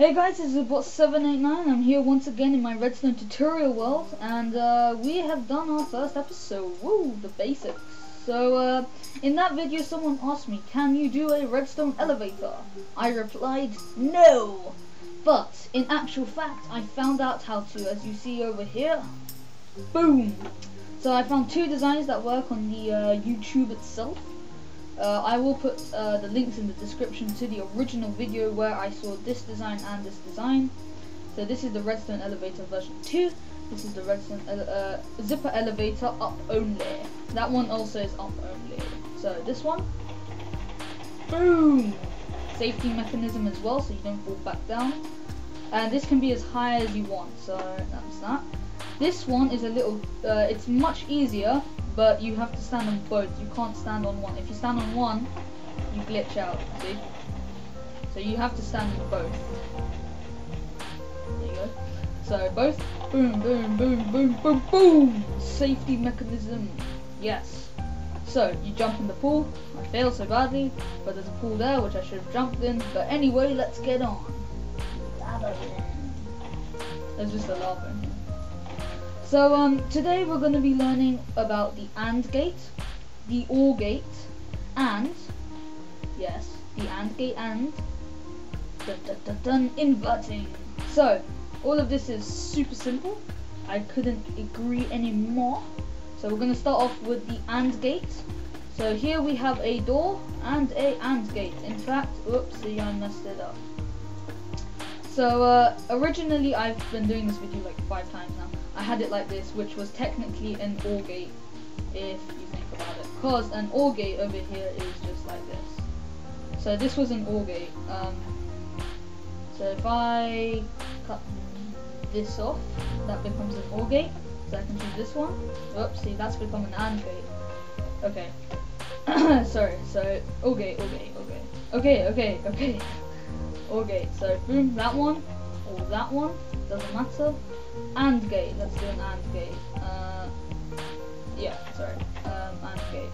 Hey guys, this is Bot789. I'm here once again in my Redstone tutorial world, and we have done our first episode. Woo, the basics. So in that video, someone asked me, "Can you do a Redstone elevator?" I replied, "No." But in actual fact, I found out how to, as you see over here. Boom. So I found two designs that work on the YouTube itself. I will put the links in the description to the original video where I saw this design and this design. So this is the Redstone elevator version 2. This is the Redstone zipper elevator up only. That one also is up only. So this one, boom, safety mechanism as well, so you don't fall back down. And this can be as high as you want. So that's that. This one is a little. It's much easier. But you have to stand on both, you can't stand on one. If you stand on one, you glitch out, see? So you have to stand on both. There you go. So both, boom, boom, boom, boom, boom, boom! Safety mechanism, yes. So, you jump in the pool, I failed so badly, but there's a pool there which I should have jumped in. But anyway, let's get on. There's just a lava in here. So today we're going to be learning about the AND gate, the OR gate, and, yes, the AND gate and, dun, dun, dun, dun, inverting. So, all of this is super simple, I couldn't agree anymore. So we're going to start off with the AND gate. So here we have a door and a AND gate. In fact, oopsie, I messed it up. So originally I've been doing this video like 5 times now. I had it like this, which was technically an OR gate, if you think about it, because an OR gate over here is just like this. So this was an OR gate. So if I cut this off, that becomes an OR gate. So I can choose this one. Oops, see, that's become an AND gate. Okay. Sorry. So OR gate, OR gate, OR gate. Okay, okay, okay. OR gate. So boom, that one or that one. Doesn't matter. AND gate, let's do an AND gate. AND gate.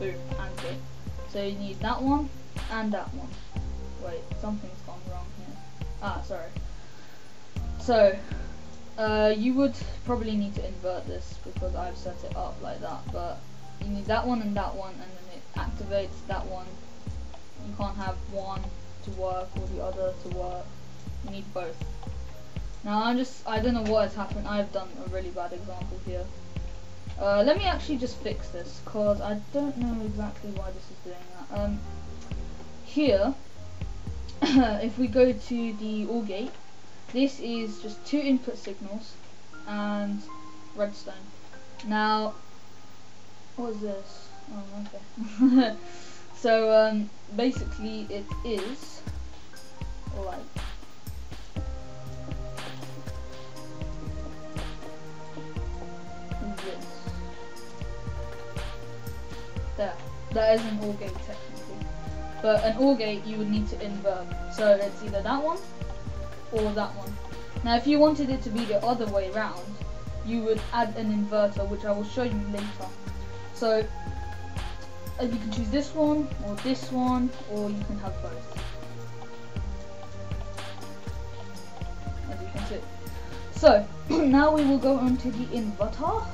Boom, AND gate. So you need that one and that one. Wait, something's gone wrong here. Ah, sorry. So, you would probably need to invert this because I've set it up like that, but you need that one, and then it activates that one. You can't have one to work or the other to work. You need both. Now I don't know what has happened. I've done a really bad example here. Let me actually just fix this, because I don't know exactly why this is doing that. Here, if we go to the OR gate, this is just 2 input signals and redstone. Now, what is this? Oh, okay. So basically it is like. That is an OR gate technically, but an OR gate you would need to invert, so it's either that one or that one. Now if you wanted it to be the other way round, you would add an inverter, which I will show you later. So you can choose this one, or you can have both, as you can see. So now we will go on to the inverter.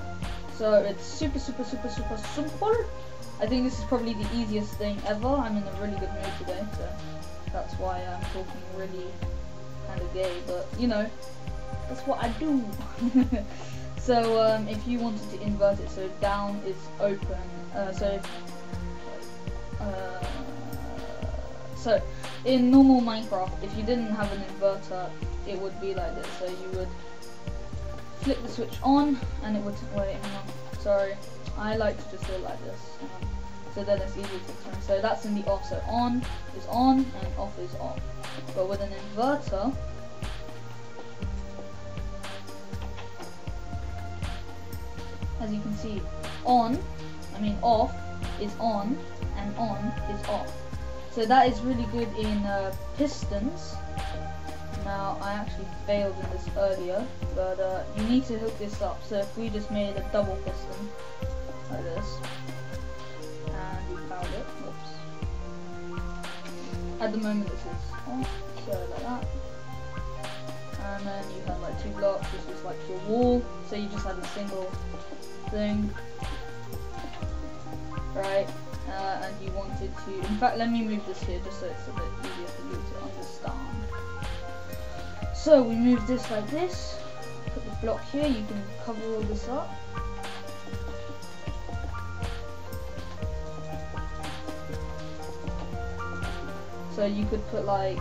So it's super super super super simple. I think this is probably the easiest thing ever. I'm in a really good mood today, so that's why I'm talking really kind of gay, but you know, that's what I do. So if you wanted to invert it, so down is open, so in normal Minecraft, if you didn't have an inverter, it would be like this. So you would flip the switch on and it would I like to just do it like this, so then it's easier to explain. So that's in the off, so on is on and off is off. But with an inverter, as you can see, off is on and on is off. So that is really good in pistons. Now I actually failed in this earlier, but you need to hook this up. So if we just made a double piston, like this, and we found it, whoops. At the moment this is off. go like that. And then you have like two blocks, this is like your wall, so you just have a single thing. Right, and you wanted to, in fact let me move this here just so it's a bit easier for you to understand. So we move this like this, put the block here, you can cover all this up. So you could put like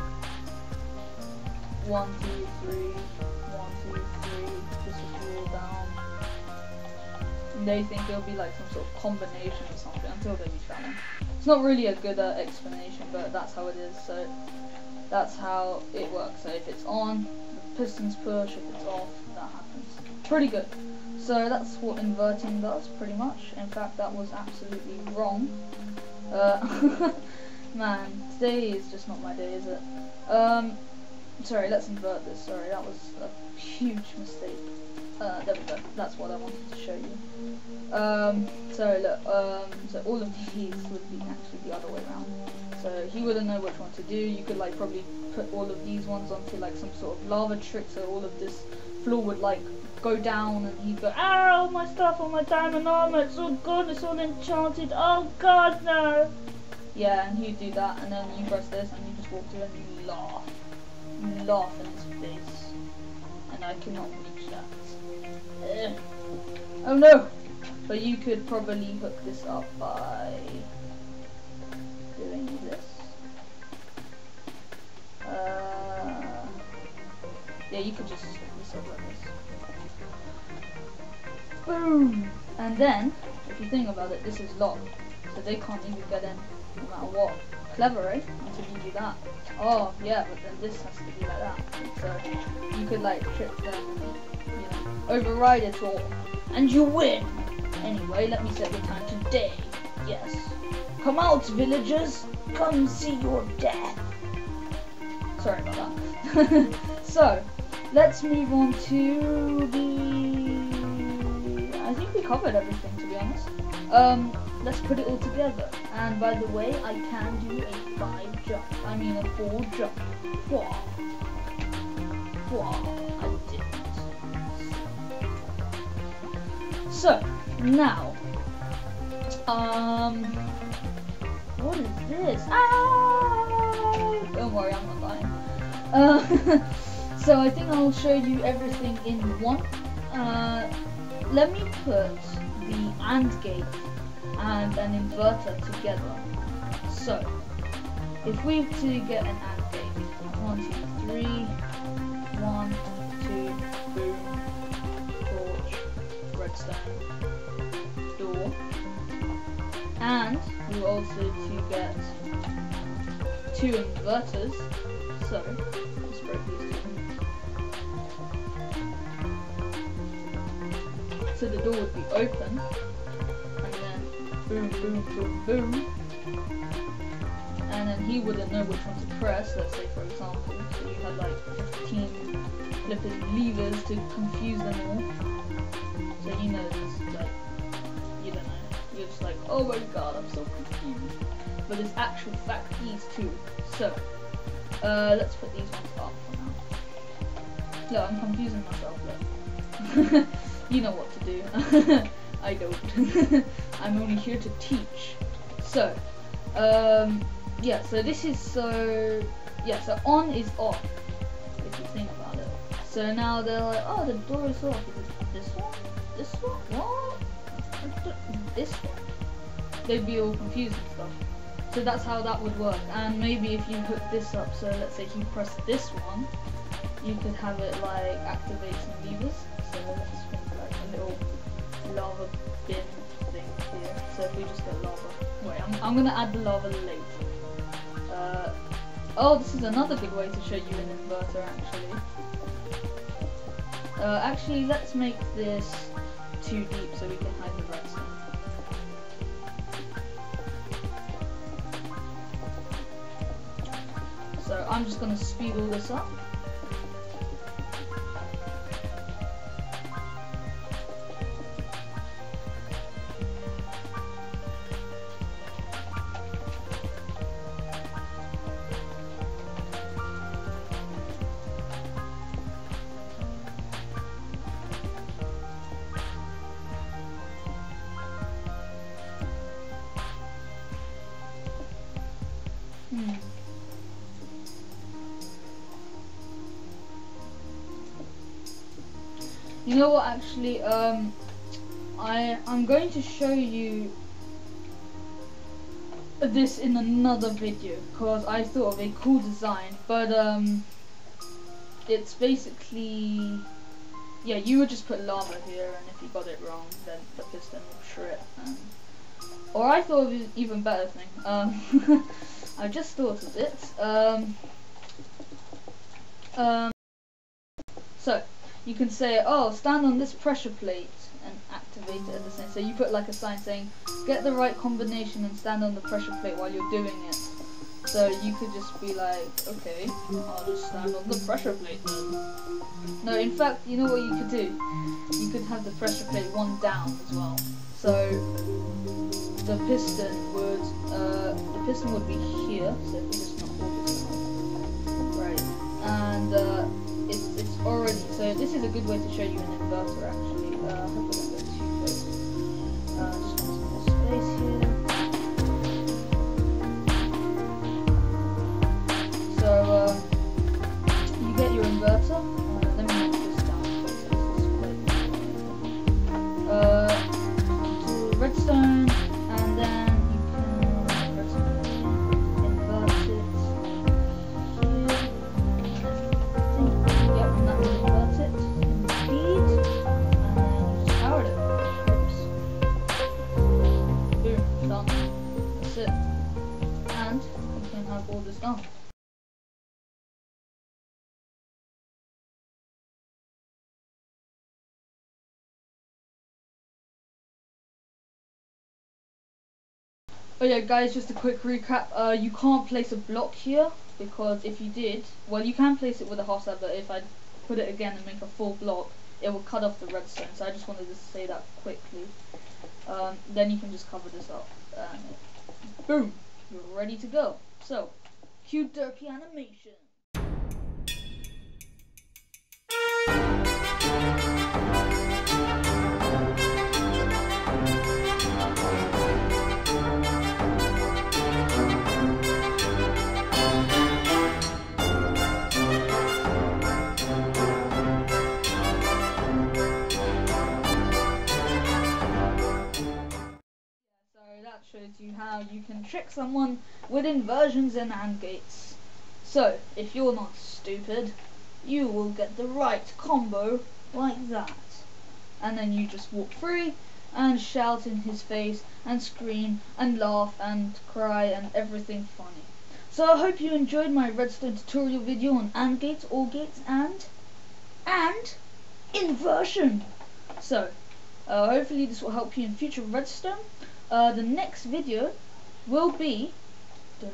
1, 2, 3, 1, 2, 3, this is all down. And they think it'll be like some sort of combination or something until they reach that one. It's not really a good explanation, but that's how it is, so that's how it works. So if it's on, the pistons push, if it's off, that happens. Pretty good. So that's what inverting does, pretty much. In fact, that was absolutely wrong. Man, today is just not my day, is it? Sorry, let's invert this. Sorry, that was a huge mistake. There we go. That's what I wanted to show you. So look, so all of these would be actually the other way around. So he wouldn't know which one to do. You could like probably put all of these ones onto like some sort of lava trick, so all of this floor would like go down, and he'd go, "Ow, my stuff on my diamond armor! It's all gone. It's all enchanted. Oh God, no!" Yeah, and he'd do that, and then you press this, and you just walk through, and you laugh. You laugh in his face, and I cannot reach that. Ugh. Oh no! But you could probably hook this up by doing this. Yeah, you could just hook this up like this. Boom! And then, if you think about it, this is locked, so they can't even get in, no matter what. Clever, eh? Until you do that. Oh, yeah, but then this has to be like that. So you could like trip them, you know, override it all, and you win! Anyway, let me set the time today. Yes. Come out, villagers! Come see your death! Sorry about that. So, let's move on to the... I think we covered everything, to be honest. Let's put it all together. And by the way, I can do a 4 jump. Wow. Wow. I did it. So, now. What is this? Ah! Don't worry, I'm not lying. So I think I'll show you everything in one. Let me put the AND gate and an inverter together. So, if we were to get an AND gate, 1, 2, 3, 1, 2, 3, torch, redstone, door, and we were also to get 2 inverters. So, let's break these two. So the door would be open. Boom, boom, boom, boom. And then he wouldn't know which one to press, let's say for example. So you had like 15 flipping levers to confuse them all. So you know this, like, you don't know. You're just like, oh my god, I'm so confused. But it's actual fact, these two. So, let's put these ones up for now. Look, I'm confusing myself, look. You know what to do. I don't. I'm only here to teach. So, yeah, so this is so... Yeah, so on is off, if you think about it. So now they're like, oh, the door is off. Is it this one? This one? What? This one? They'd be all confused and stuff. So that's how that would work. And maybe if you hook this up, so let's say you press this one, you could have it, like, activate some levers. So let's make, like, a little... lava bin thing here, so if we just get lava. Wait, I'm gonna add the lava later. Oh, this is another good way to show you an inverter actually. Actually, let's make this too deep so we can hide the redstone. So I'm just gonna speed all this up. You know what, actually, I'm going to show you this in another video, because I thought of a cool design, but it's basically, yeah, you would just put llama here, and if you got it wrong, then the piston will shred. Or I thought of an even better thing. I just thought of it. So you can say, oh, stand on this pressure plate and activate it at the same. So you put like a sign saying, get the right combination and stand on the pressure plate while you're doing it. So you could just be like, okay, I'll just stand on the pressure plate then. No, in fact, you know what you could do? You could have the pressure plate one down as well. So the piston would be here. So if we just hold it down, right? And it's already. So this is a good way to show you an inverter actually. I hope I don't go too close. Just want some more space here. Redstone, and then you can invert it here. Yep, and that will invert it in speed, and then you just power it. Oops. Boom, done. That's it. And you can have all this done. Oh yeah, guys, just a quick recap. You can't place a block here, because if you did, well, you can place it with a hot air, but if I put it again and make a full block, it will cut off the redstone. So I just wanted to say that quickly. Then you can just cover this up, and boom, you're ready to go. So, cue derpy animation. Shows you how you can trick someone with inversions and AND gates. So, if you're not stupid, you will get the right combo like that. And then you just walk free and shout in his face and scream and laugh and cry and everything funny. So I hope you enjoyed my redstone tutorial video on AND gates, OR gates and inversion. So, hopefully this will help you in future redstone. The next video will be the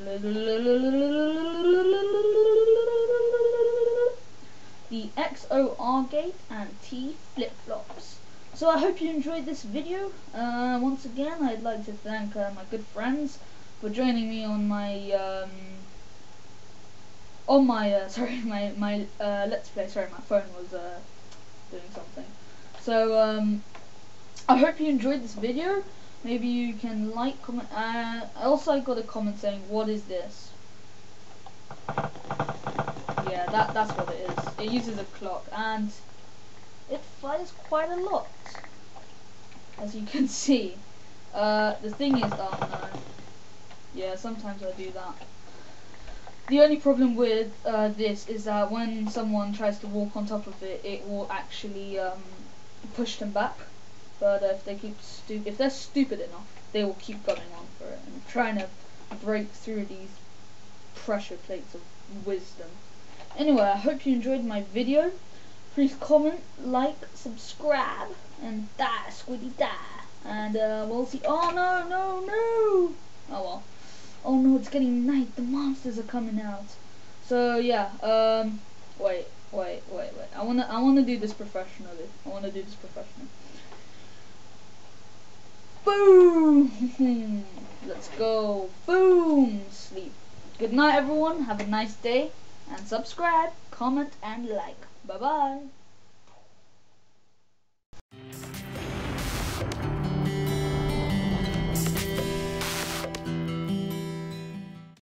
XOR gate and T flip-flops. So I hope you enjoyed this video. Once again, I'd like to thank my good friends for joining me on my let's play. Sorry, my phone was doing something. So I hope you enjoyed this video. Maybe you can like, comment, also I got a comment saying, what is this? Yeah, that's what it is. It uses a clock, and it fires quite a lot, as you can see. The thing is, oh no, yeah, sometimes I do that. The only problem with this is that when someone tries to walk on top of it, it will actually push them back. But if they're stupid enough, they will keep going on for it and trying to break through these pressure plates of wisdom. Anyway, I hope you enjoyed my video. Please comment, like, subscribe, and die, Squiddy, die. And we'll see. Oh no, no, no! Oh well. Oh no, it's getting night. The monsters are coming out. So yeah. Wait. I wanna do this professionally. Boom! Let's go. Boom! Sleep. Good night, everyone. Have a nice day. And subscribe, comment, and like. Bye-bye.